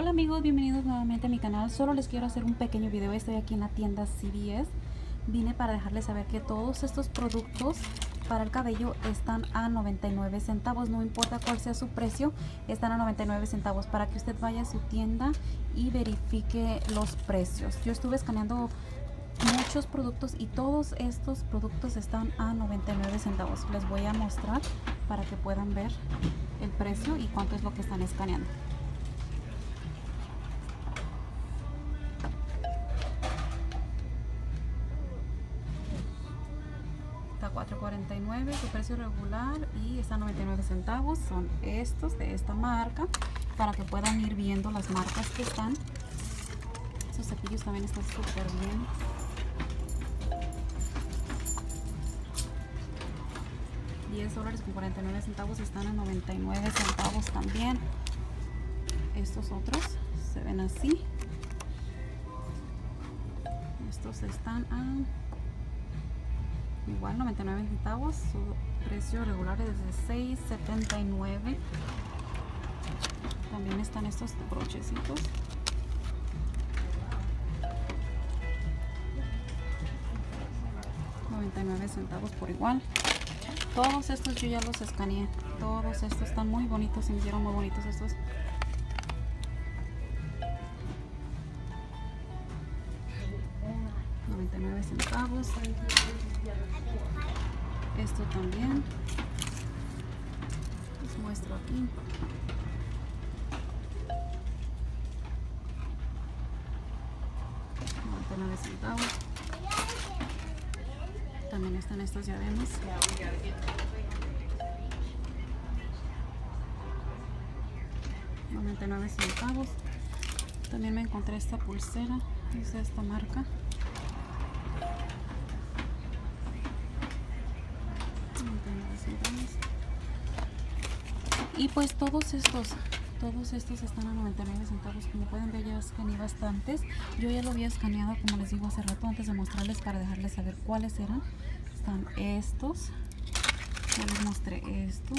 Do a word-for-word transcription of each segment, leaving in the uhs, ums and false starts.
Hola amigos, bienvenidos nuevamente a mi canal. Solo les quiero hacer un pequeño video. Estoy aquí en la tienda C V S. Vine para dejarles saber que todos estos productos para el cabello están a noventa y nueve centavos. No importa cuál sea su precio, están a noventa y nueve centavos para que usted vaya a su tienda y verifique los precios. Yo estuve escaneando muchos productos y todos estos productos están a noventa y nueve centavos. Les voy a mostrar para que puedan ver el precio y cuánto es lo que están escaneando. Está cuatro cuarenta y nueve su precio regular y está noventa y nueve centavos. Son estos de esta marca para que puedan ir viendo las marcas que están. Esos cepillos también están súper bien. diez dólares con cuarenta y nueve centavos están a noventa y nueve centavos también. Estos otros se ven así. Estos están a igual noventa y nueve centavos. Su precio regular es de seis setenta y nueve. También están estos brochecitos. noventa y nueve centavos por igual. Todos estos yo ya los escaneé. Todos estos están muy bonitos. Se me hicieron muy bonitos estos. noventa y nueve centavos. Esto también. Les muestro aquí. noventa y nueve centavos. También están estos diademas. noventa y nueve centavos. También me encontré esta pulsera. Es de esta marca. noventa y nueve centavos. Y pues todos estos. Todos estos están a noventa y nueve centavos. Como pueden ver, ya escaneé bastantes. Yo ya lo había escaneado, como les digo, hace rato antes de mostrarles para dejarles saber cuáles eran. Están estos. Ya les mostré estos.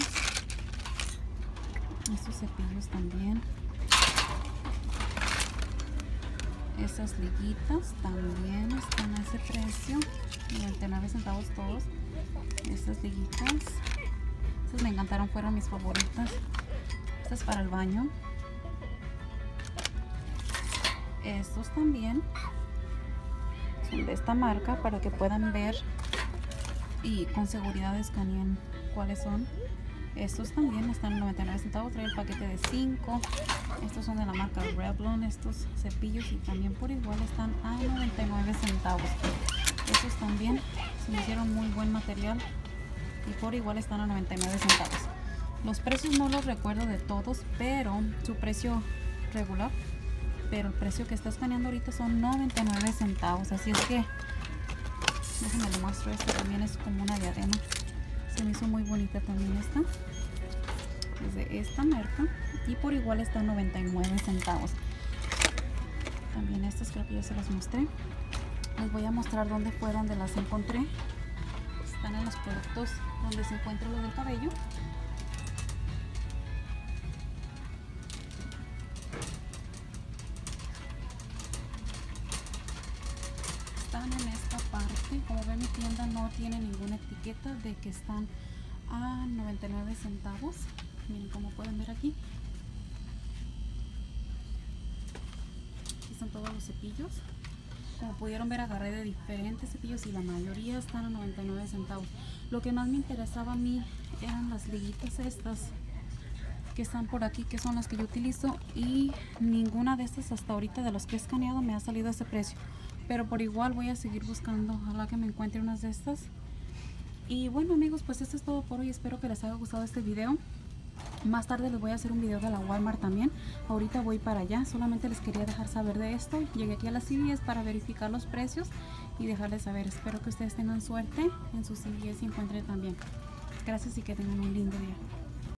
Estos cepillos también. Estas liguitas también están a ese precio. noventa y nueve centavos todos. Estas liguitas. Estas me encantaron, fueron mis favoritas. Estas para el baño. Estos también son de esta marca para que puedan ver y con seguridad escaneen cuáles son. Estos también están en noventa y nueve centavos. Trae el paquete de cinco. Estos son de la marca Revlon. Estos cepillos y también por igual están a noventa y nueve centavos. Estos también se me hicieron muy buen material y por igual están a noventa y nueve centavos. Los precios no los recuerdo de todos, pero su precio regular, pero el precio que está escaneando ahorita son noventa y nueve centavos. Así es que, déjenme lo muestro, esto también es como una diadema. Se me hizo muy bonita también esta. Es de esta marca y por igual está noventa y nueve centavos. También estos creo que ya se los mostré. Les voy a mostrar dónde fue donde las encontré. Están en los productos donde se encuentra lo del cabello. Están en esta parte. Como ven, mi tienda no tiene ninguna etiqueta de que están a noventa y nueve centavos. Miren, como pueden ver aquí, aquí están todos los cepillos. Como pudieron ver, agarré de diferentes cepillos y la mayoría están a noventa y nueve centavos. Lo que más me interesaba a mí eran las liguitas estas que están por aquí, que son las que yo utilizo, y ninguna de estas hasta ahorita de los que he escaneado me ha salido a ese precio. Pero por igual voy a seguir buscando, ojalá que me encuentre unas de estas. Y bueno amigos, pues esto es todo por hoy. Espero que les haya gustado este video. Más tarde les voy a hacer un video de la Walmart también. Ahorita voy para allá, solamente les quería dejar saber de esto. Llegué aquí a la C V S para verificar los precios y dejarles saber. Espero que ustedes tengan suerte en su C V S y encuentren también. Gracias y que tengan un lindo día.